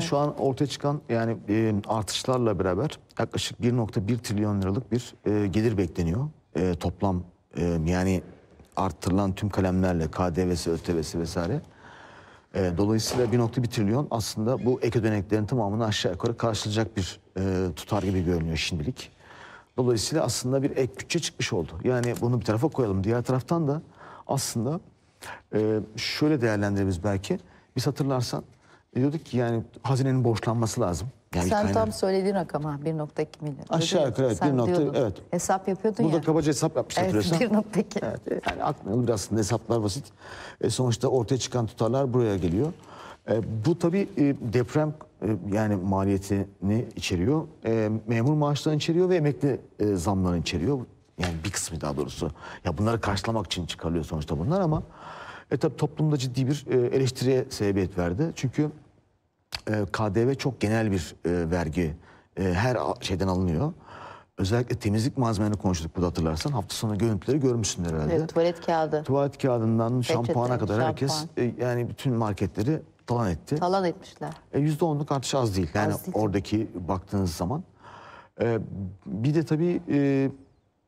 Şu an ortaya çıkan yani artışlarla beraber yaklaşık 1,1 trilyon liralık bir gelir bekleniyor. Toplam yani arttırılan tüm kalemlerle KDV'si, ÖTV'si vesaire. Dolayısıyla 1,1 trilyon aslında bu ek ödeneklerin tamamını aşağı yukarı karşılayacak bir tutar gibi görünüyor şimdilik. Dolayısıyla aslında bir ek bütçe çıkmış oldu. Yani bunu bir tarafa koyalım. Diğer taraftan da aslında şöyle değerlendiririz belki. Biz hatırlarsan diyorduk ki yani hazinenin borçlanması lazım. Yani sen tam söylediğin rakam ha, 1,2 milyon. Aşağı yukarı evet, 1,2 evet. Hesap yapıyordun ya. Burada kabaca hesap yapmıştı hatırlıyorsan. Evet, 1,2. Evet, yani aklına olur aslında, hesaplar basit. Sonuçta ortaya çıkan tutarlar buraya geliyor. Bu tabii deprem yani maliyetini içeriyor. Memur maaşlarını içeriyor ve emekli zamlarını içeriyor. Yani bir kısmı daha doğrusu. Ya bunları karşılamak için çıkarılıyor sonuçta bunlar ama tabii toplumda ciddi bir eleştiriye sebebiyet verdi. Çünkü KDV çok genel bir vergi. Her şeyden alınıyor. Özellikle temizlik malzemelerini konuştuk burada hatırlarsan. Hafta sonu görüntüleri görmüşsündür herhalde. Evet, tuvalet kağıdı. Tuvalet kağıdından şampuana kadar herkes yani bütün marketleri talan etti. Talan etmişler. %10'luk artış az değil. Yani az değil. Oradaki baktığınız zaman. Bir de tabii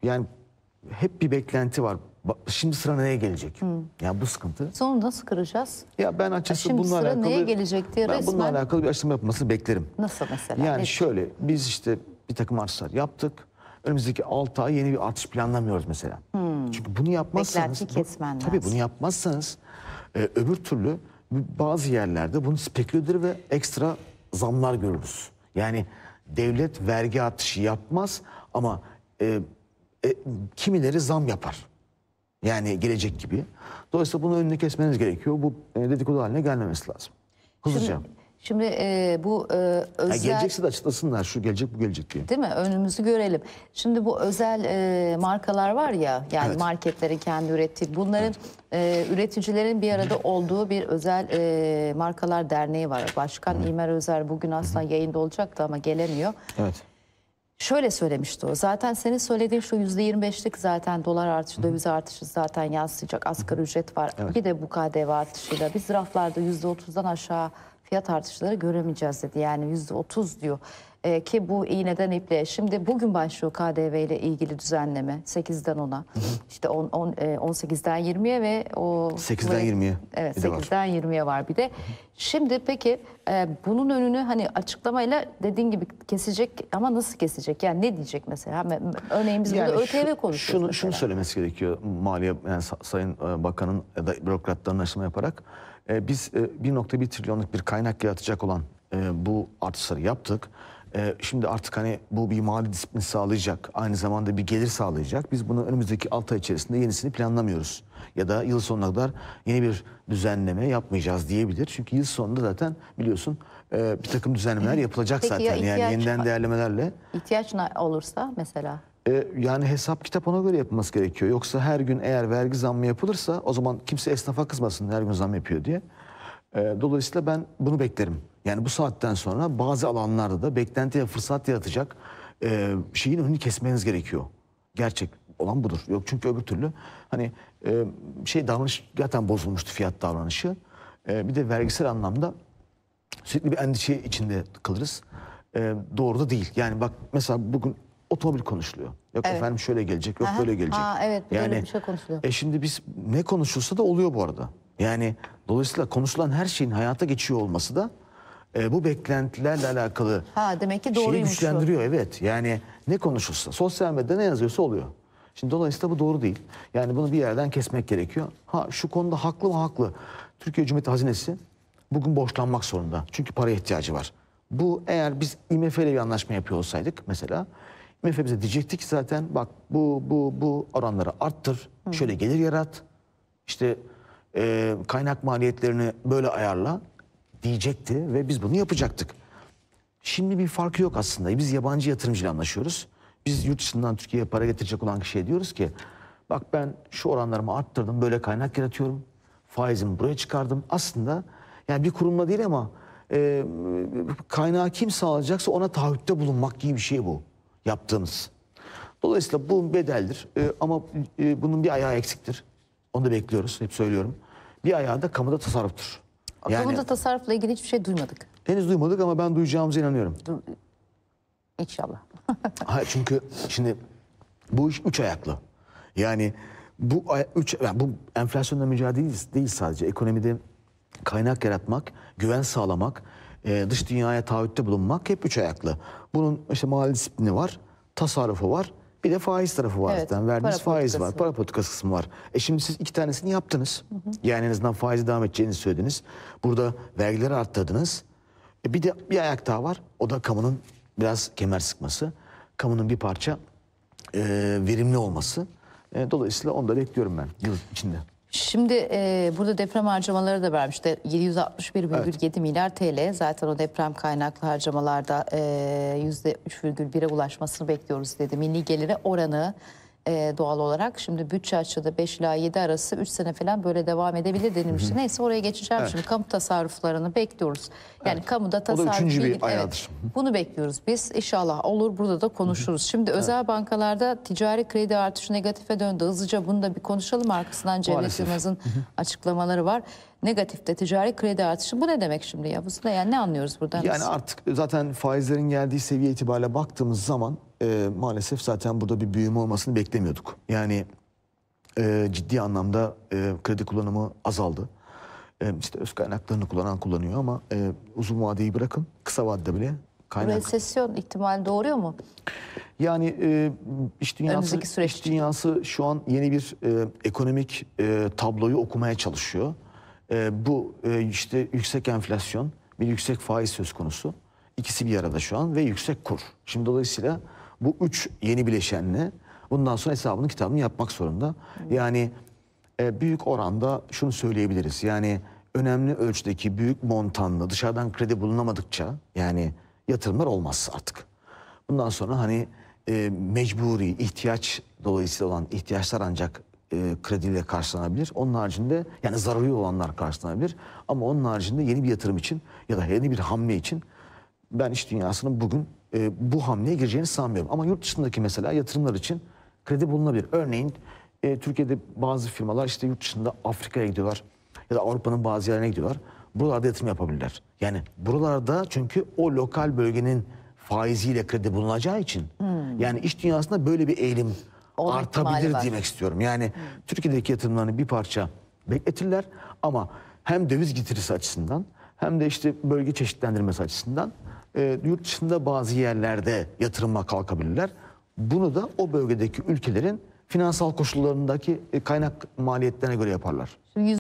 yani hep bir beklenti var. Şimdi sıra neye gelecek? Yani bu sıkıntı. Sonra nasıl kıracağız? Ya ben açıkçası bununla alakalı... Şimdi sıra neye gelecek diye resmen... Bununla alakalı bir açıklama yapılmasını beklerim. Nasıl mesela? Yani şöyle, biz işte bir takım artışlar yaptık. Önümüzdeki 6 ay yeni bir artış planlamıyoruz mesela. Çünkü bunu yapmazsanız... Beklenti kesmen lazım. Tabii bunu yapmazsanız öbür türlü bazı yerlerde bunu speküledir ve ekstra zamlar görürüz. Yani devlet vergi artışı yapmaz ama kimileri zam yapar. Yani gelecek gibi. Dolayısıyla bunun önünü kesmeniz gerekiyor. Bu dedikodu haline gelmemesi lazım. Hızlıca. Şimdi bu özel... Yani gelecekse de açıklasınlar. Şu gelecek, bu gelecek diye. Değil mi? Önümüzü görelim. Şimdi bu özel markalar var ya. Yani evet, marketlerin kendi ürettiği. Bunların evet, üreticilerin bir arada olduğu bir özel markalar derneği var. Başkan İmer Özer bugün aslında yayında olacaktı ama gelemiyor. Evet. Şöyle söylemişti o. Zaten senin söylediğin şu %25'lik zaten dolar artışı, döviz artışı zaten yansıyacak. Asgari ücret var. Evet. Bir de bu KDV artışıyla biz raflarda %30'dan aşağı fiyat artışları göremeyeceğiz dedi. Yani %30 diyor ki bu iğneden ipliğe. Şimdi bugün başlıyor KDV ile ilgili düzenleme 8'den 10'a. İşte 18'den 20'ye ve o... 8'den 20'ye. Evet, 8'den 20'ye var bir de. Şimdi peki bunun önünü hani açıklamayla dediğin gibi kesecek ama nasıl kesecek? Yani ne diyecek mesela? Örneğin biz yani burada ÖTV konuşuyoruz. Şunu söylemesi gerekiyor Maliye, yani Sayın Bakan'ın ya da bürokratların açıklama yaparak. Biz 1,1 trilyonluk bir kaynak yaratacak olan bu artışları yaptık. Şimdi artık hani bu bir mali disiplin sağlayacak, aynı zamanda bir gelir sağlayacak. Biz bunu önümüzdeki 6 ay içerisinde yenisini planlamıyoruz. Ya da yıl sonuna kadar yeni bir düzenleme yapmayacağız diyebilir. Çünkü yıl sonunda zaten biliyorsun bir takım düzenlemeler yapılacak. Peki zaten. Ya ihtiyaç, yani yeniden değerlemelerle. İhtiyaç olursa mesela? Yani hesap kitap ona göre yapılması gerekiyor. Yoksa her gün eğer vergi zammı yapılırsa o zaman kimse esnafa kızmasın her gün zam yapıyor diye. Dolayısıyla ben bunu beklerim. Yani bu saatten sonra bazı alanlarda da beklentiye fırsat yaratacak şeyin önünü kesmeniz gerekiyor. Gerçek olan budur. Yok çünkü öbür türlü hani davranış zaten bozulmuştu, fiyat davranışı. Bir de vergisel anlamda sürekli bir endişe içinde kalırız. Doğru da değil. Yani bak mesela bugün otomobil konuşuluyor. Yok evet, efendim şöyle gelecek, yok böyle gelecek. Evet, yani, bir şey konuşuluyor. Şimdi biz ne konuşulsa da oluyor bu arada. Yani dolayısıyla konuşulan her şeyin hayata geçiyor olması da bu beklentilerle alakalı demek ki doğruymuş, şeyi güçlendiriyor. Evet, yani ne konuşulsa, sosyal medyada ne yazıyorsa oluyor. Şimdi dolayısıyla bu doğru değil. Yani bunu bir yerden kesmek gerekiyor. Şu konuda haklı mı? Haklı. Türkiye Cumhuriyeti Hazinesi bugün borçlanmak zorunda. Çünkü paraya ihtiyacı var. Bu eğer biz IMF ile bir anlaşma yapıyor olsaydık mesela... IMF bize diyecekti ki zaten bak bu oranları arttır, şöyle gelir yarat, işte kaynak maliyetlerini böyle ayarla diyecekti ve biz bunu yapacaktık. Şimdi bir farkı yok aslında. Biz yabancı yatırımcıyla anlaşıyoruz. Biz yurt dışından Türkiye'ye para getirecek olan kişiye diyoruz ki bak ben şu oranlarımı arttırdım, böyle kaynak yaratıyorum, faizimi buraya çıkardım. Aslında yani bir kurumla değil ama kaynağı kim sağlayacaksa ona taahhütte bulunmak gibi bir şey bu yaptığımız. Dolayısıyla bu bedeldir ama bunun bir ayağı eksiktir. Onu da bekliyoruz, hep söylüyorum. Bir ayağı da kamuda tasarruftur. Akıllıda yani, tasarrufla ilgili hiçbir şey duymadık. Henüz duymadık ama ben duyacağımıza inanıyorum. İnşallah. Hayır, çünkü şimdi bu iş üç ayaklı. Yani bu enflasyonla mücadele değil sadece. Ekonomide kaynak yaratmak, güven sağlamak, dış dünyaya taahhütte bulunmak hep üç ayaklı. Bunun işte mali disiplini var, tasarrufu var, bir de faiz tarafı var. Evet, verdiğiniz faiz var, para politikası kısmı var. Şimdi siz iki tanesini yaptınız. Hı hı. Yani en azından faizi devam edeceğinizi söylediniz. Burada vergileri arttırdınız. Bir de bir ayak daha var. O da kamunun biraz kemer sıkması. Kamunun bir parça verimli olması. Dolayısıyla onu da bekliyorum ben yıl içinde. Şimdi burada deprem harcamaları da vermişti. 761,7 evet. milyar TL. Zaten o deprem kaynaklı harcamalarda %3,1'e ulaşmasını bekliyoruz dedi. Milli gelire oranı doğal olarak. Şimdi bütçe açıda 5 ila 7 arası 3 sene falan böyle devam edebilir denilmişti. Hı hı. Neyse, oraya geçeceğim evet. Şimdi. Kamu tasarruflarını bekliyoruz. Yani evet. Kamuda tasarruf. O da üçüncü bir ayağıdır. Evet. Bunu bekliyoruz biz. İnşallah olur. Burada da konuşuruz. Hı hı. Şimdi evet. Özel bankalarda ticari kredi artışı negatife döndü. Hızlıca bunu da bir konuşalım. Arkasından Cemre Yılmaz'ın açıklamaları var. Negatifte ticari kredi artışı. Bu ne demek şimdi ya? Bu yani ne anlıyoruz buradan? Yani artık zaten faizlerin geldiği seviye itibariyle baktığımız zaman maalesef zaten burada bir büyüme olmasını beklemiyorduk. Yani ciddi anlamda kredi kullanımı azaldı. İşte öz kaynaklarını kullanıyor ama uzun vadeyi bırakın, kısa vadede bile kaynak. Resesyon ihtimali doğuruyor mu? Yani iş dünyası şu an yeni bir ekonomik tabloyu okumaya çalışıyor. Bu işte yüksek enflasyon, bir yüksek faiz söz konusu. İkisi bir arada şu an ve yüksek kur. Şimdi dolayısıyla bu üç yeni bileşenle bundan sonra hesabını kitabını yapmak zorunda. Yani büyük oranda şunu söyleyebiliriz. Yani önemli ölçüdeki büyük montanlı dışarıdan kredi bulunamadıkça yani yatırımlar olmaz artık. Bundan sonra hani mecburi ihtiyaç dolayısıyla olan ihtiyaçlar ancak krediyle karşılanabilir. Onun haricinde yani zaruri olanlar karşılanabilir. Ama onun haricinde yeni bir yatırım için ya da yeni bir hamle için ben iş dünyasının bugün bu hamleye gireceğini sanmıyorum. Ama yurt dışındaki mesela yatırımlar için kredi bulunabilir. Örneğin Türkiye'de bazı firmalar işte yurt dışında Afrika'ya gidiyorlar ya da Avrupa'nın bazı yerlerine gidiyorlar. Buralarda yatırım yapabilirler. Yani buralarda çünkü o lokal bölgenin faiziyle kredi bulunacağı için yani iş dünyasında böyle bir eğilim artabilir demek istiyorum. Yani Türkiye'deki yatırımlarını bir parça bekletirler ama hem döviz getirisi açısından hem de işte bölge çeşitlendirmesi açısından yurt dışında bazı yerlerde yatırıma kalkabilirler. Bunu da o bölgedeki ülkelerin finansal koşullarındaki kaynak maliyetlerine göre yaparlar.